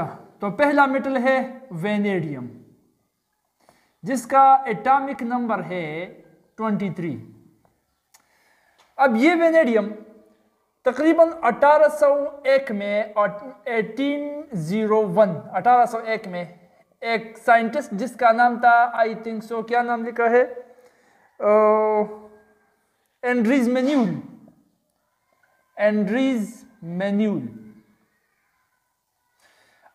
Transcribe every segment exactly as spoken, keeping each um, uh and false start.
तो पहला मेटल है वेनेडियम जिसका एटॉमिक नंबर है तेईस। अब ये वेनेडियम तकरीबन अठारह सौ एक में अठारह सौ एक में एक साइंटिस्ट जिसका नाम था आई थिंक सो क्या नाम लिखा है एंड्रीज मैन्यूल एंड्रीज मैन्यूल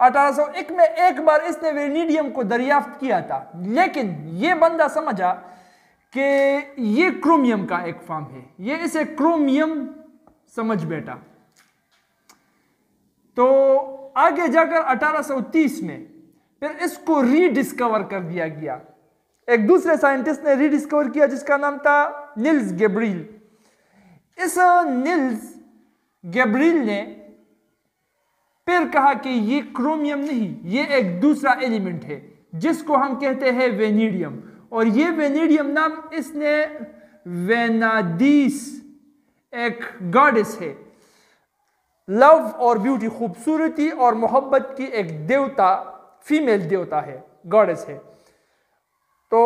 अठारह सौ एक में एक बार इसने वेनेडियम को दरियाफ्त किया था, लेकिन यह बंदा समझा कि यह क्रोमियम का एक फॉर्म है, ये इसे क्रोमियम समझ बैठा। तो आगे जाकर अठारह सौ तीस में फिर इसको रीडिस्कवर कर दिया गया, एक दूसरे साइंटिस्ट ने रीडिस्कवर किया जिसका नाम था निल्स गैब्रियल। इस निल्स गैब्रियल ने फिर कहा कि ये क्रोमियम नहीं, ये एक दूसरा एलिमेंट है जिसको हम कहते हैं वेनेडियम, और ये वेनेडियम नाम इसने वेनादिस एक गॉडेस है, लव और ब्यूटी खूबसूरती और मोहब्बत की एक देवता फीमेल देवता है गॉडेस है, तो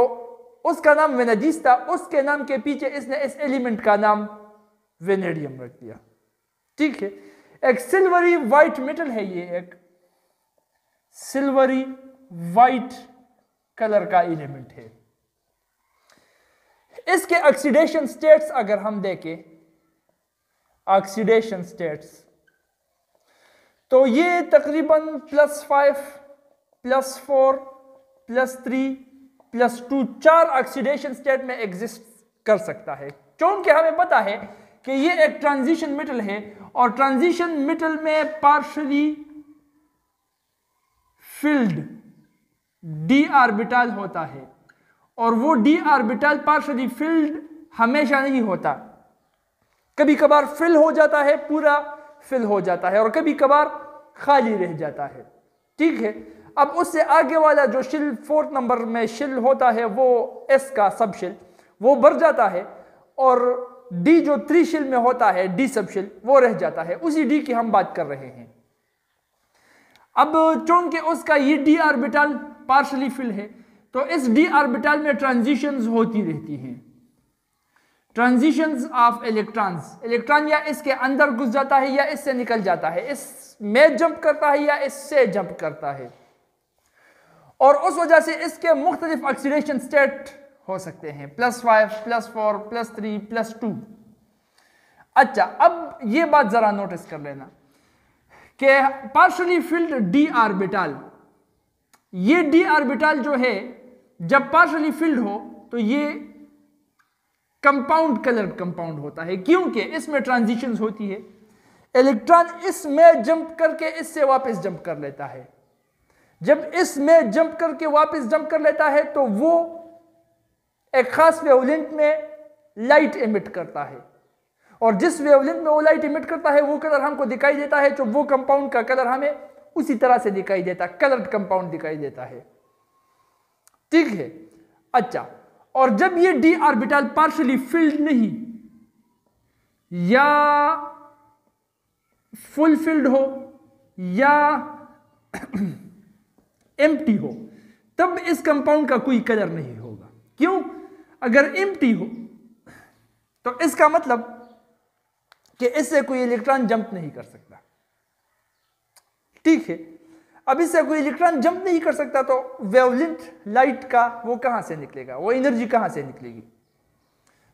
उसका नाम वेनादिस था, उसके नाम के पीछे इसने इस एलिमेंट का नाम वेनेडियम रख दिया। ठीक है, एक सिल्वरी वाइट मेटल है, ये एक सिल्वरी वाइट कलर का एलिमेंट है। इसके ऑक्सीडेशन स्टेट्स अगर हम देखें ऑक्सीडेशन स्टेट्स तो ये तकरीबन plus five plus four plus three plus two चार ऑक्सीडेशन स्टेट में एग्जिस्ट कर सकता है, क्योंकि हमें पता है कि ये एक ट्रांजिशन मेटल है और ट्रांजिशन मेटल में पार्शली फिल्ड डी आर्बिटल होता है, और वो डी आर्बिटल पार्शली फिल्ड हमेशा नहीं होता, कभी कभार फिल हो जाता है पूरा फिल हो जाता है और कभी कभार खाली रह जाता है। ठीक है, अब उससे आगे वाला जो शिल फोर्थ नंबर में शिल होता है वो एस का सब शिल वो भर जाता है, और डी जो थ्री शिल में होता है डी सबशिल वो रह जाता है, उसी डी की हम बात कर रहे हैं। अब चूंकि उसका ये डी आर्बिटल पार्शली फिल है तो इस डी आर्बिटल में ट्रांजिशंस होती रहती हैं, ट्रांजिशंस ऑफ इलेक्ट्रॉन्स, इलेक्ट्रॉन या इसके अंदर घुस जाता है या इससे निकल जाता है, इसमें जंप करता है या इससे जंप करता है, और उस वजह से इसके मुख्तलिफ ऑक्सीडेशन स्टेट हो सकते हैं plus five plus four plus three plus two. अच्छा, अब ये बात जरा नोटिस कर लेना कि पार्शली फिल्ड डी आर्बिटल, ये डी आर्बिटल जो है जब पार्शली फिल्ड हो तो ये कंपाउंड कलर कंपाउंड होता है, क्योंकि इसमें ट्रांजिशंस होती है, इलेक्ट्रॉन इसमें जंप करके इससे वापस जंप कर लेता है, जब इसमें जंप करके वापस जंप कर लेता है तो वो एक खास वेवलेंथ में लाइट इमिट करता है, और जिस वेवलेंथ में वो लाइट इमिट करता है वो कलर हमको दिखाई देता है, जो वो कंपाउंड का कलर हमें उसी तरह से दिखाई देता है, कलर्ड कंपाउंड दिखाई देता है। ठीक है, अच्छा, और जब ये डी ऑर्बिटल पार्शली फिल्ड नहीं या फुल फिल्ड हो या एम्प्टी हो तब इस कंपाउंड का कोई कलर नहीं होगा। क्यों? अगर एम्प्टी हो तो इसका मतलब कि इससे कोई इलेक्ट्रॉन जंप नहीं कर सकता। ठीक है, अब इससे कोई इलेक्ट्रॉन जंप नहीं कर सकता तो वेवलेंथ लाइट का वो कहां से निकलेगा, वो एनर्जी कहां से निकलेगी?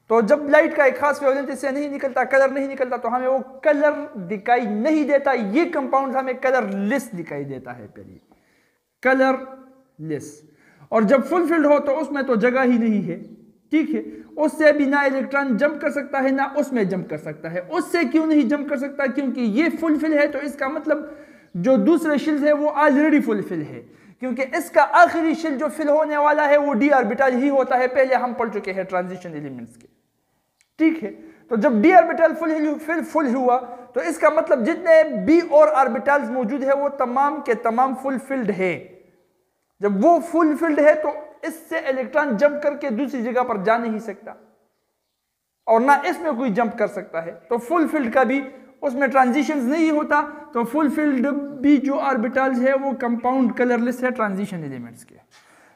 तो जब लाइट का एक खास वेवलेंथ इससे नहीं निकलता, कलर नहीं निकलता, तो हमें वो कलर दिखाई नहीं देता, ये कंपाउंड हमें कलरलेस दिखाई देता है, पहले कलरलेस, और जब फुल फिल्ड हो तो उसमें तो जगह ही नहीं है। ठीक है, उससे भी ना इलेक्ट्रॉन जंप कर सकता है ना उसमें जंप कर सकता है। उससे क्यों नहीं जंप कर सकता? क्योंकि ये फुल फिल है, तो इसका मतलब जो दूसरे शिल्स है वो ऑलरेडी फुल फिल है, क्योंकि इसका आखिरी शिल जो फिल होने वाला है वो डी ऑर्बिटल ही होता है, पहले हम पढ़ चुके हैं ट्रांजिशन एलिमेंट्स के। ठीक है, तो जब डी ऑर्बिटल फुल फुल हुआ तो इसका मतलब जितने बी और ऑर्बिटल्स मौजूद है वो तमाम के तमाम फुल फिल्ड है, जब वो फुल फिल्ड है तो इससे इलेक्ट्रॉन जंप करके दूसरी जगह पर जा नहीं सकता और ना इसमें कोई जंप कर सकता है, तो फुल फिल्ड का भी उसमें ट्रांजिशंस नहीं होता, तो फुलफिल्ड भी जो आर्बिटल्स है वो कंपाउंड कलरलेस है ट्रांजिशन एलिमेंट्स के।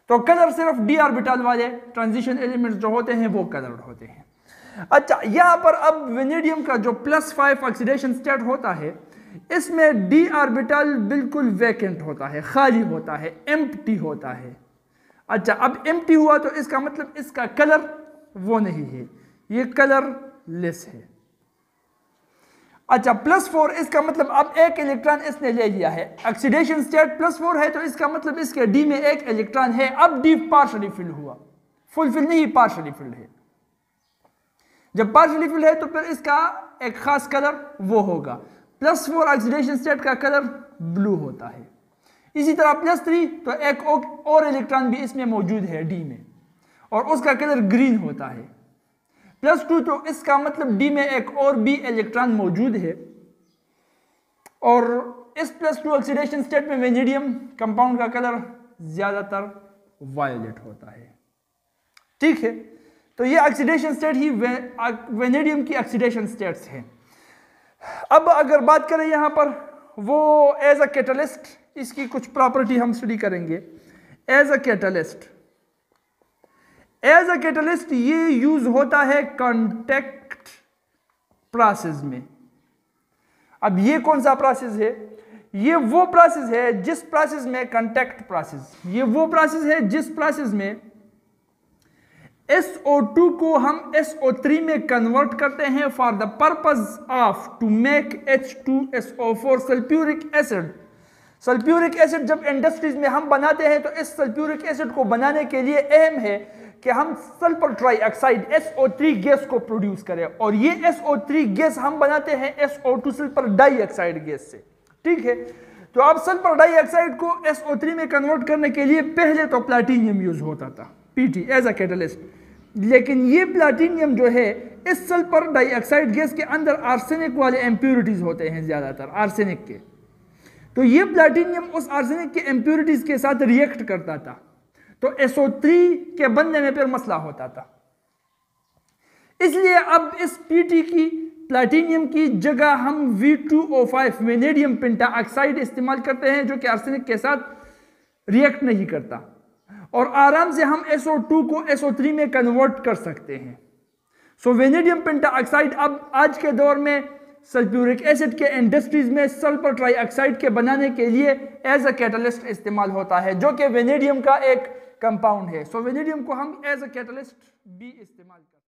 तो कलर सिर्फ डी आर्बिटल वाले ट्रांजिशन एलिमेंट्स जो होते हैं वो कलर्ड होते हैं। अच्छा, यहाँ पर अब वेनेडियम का जो प्लस फाइव ऑक्सीडेशन स्टेट होता है, इसमें डी आर्बिटल बिल्कुल वैकेंट होता है, खाली होता है, एम्प्टी होता है। अच्छा, अब एम्प्टी हुआ तो इसका मतलब इसका कलर वो नहीं है, ये कलरलेस है। अच्छा, प्लस फोर, इसका मतलब अब एक इलेक्ट्रॉन इसने ले लिया है। ऑक्सीडेशन स्टेट प्लस फोर है तो इसका मतलब इसके डी में एक इलेक्ट्रॉन है। अब डी पार्शली फिल हुआ, फुलफिल नहीं, पार्शली फिल है। जब पार्शली फिल है तो फिर इसका एक खास कलर वो होगा। प्लस फोर ऑक्सीडेशन स्टेट का कलर ब्लू होता है। इसी तरह प्लस थ्री, तो एक और इलेक्ट्रॉन भी इसमें मौजूद है डी में, और उसका कलर ग्रीन होता है। प्लस टू, तो इसका मतलब डी में एक और भी इलेक्ट्रॉन मौजूद है, और इस प्लस टू ऑक्सीडेशन स्टेट में वेनेडियम कंपाउंड का कलर ज़्यादातर वायलेट होता है। ठीक है, तो ये ऑक्सीडेशन स्टेट ही वे, वेनेडियम की ऑक्सीडेशन स्टेट्स हैं। अब अगर बात करें यहाँ पर वो एज अ कैटलिस्ट, इसकी कुछ प्रॉपर्टी हम स्टडी करेंगे। As a catalyst as a catalyst ये यूज होता है कॉन्टैक्ट प्रोसेस में। अब ये कौन सा प्रोसेस है? ये वो प्रोसेस है जिस प्रोसेस में कॉन्टैक्ट प्रोसेस ये वो प्रोसेस है जिस प्रोसेस में एस ओ टू को हम एस ओ थ्री में कन्वर्ट करते हैं for the purpose of to make H two S O four sulphuric acid. Sulphuric acid जब इंडस्ट्रीज में हम बनाते हैं तो इस सल्फ्यूरिक एसिड को बनाने के लिए अहम है कि हम sulphur trioxide S O three gas को प्रोड्यूस करें, और ये एस ओ थ्री गैस हम बनाते हैं S O two sulphur dioxide gas से। ठीक है, तो आप सल्फर डाई ऑक्साइड को एस ओ थ्री में कन्वर्ट करने के लिए पहले तो प्लैटिनियम यूज होता था, P T as a catalyst. लेकिन ये प्लैटिनियम जो है, इस सल्फर डाई ऑक्साइड गैस के अंदर आर्सेनिक वाले इम्प्योरिटीज होते हैं, ज़्यादातर आर्सेनिक के। तो ये प्लैटिनियम उस आर्सेनिक के इम्प्योरिटीज के साथ रिएक्ट करता था, तो एस ओ थ्री के बनने में फिर मसला होता था। इसलिए अब इस पी टी की, प्लैटिनियम की जगह हम V two O five vanadium pentoxide इस्तेमाल करते हैं, जो कि आर्सेनिक के साथ रिएक्ट नहीं करता, और आराम से हम एस ओ टू को एस ओ थ्री में कन्वर्ट कर सकते हैं। सो वेनेडियम पेंटाऑक्साइड अब आज के दौर में सल्फ्यूरिक एसिड के इंडस्ट्रीज में सल्फर ट्राईऑक्साइड के बनाने के लिए एज अ कैटलिस्ट इस्तेमाल होता है, जो कि वेनेडियम का एक कंपाउंड है। सो वेनेडियम को हम एज अ कैटलिस्ट भी इस्तेमाल करते हैं।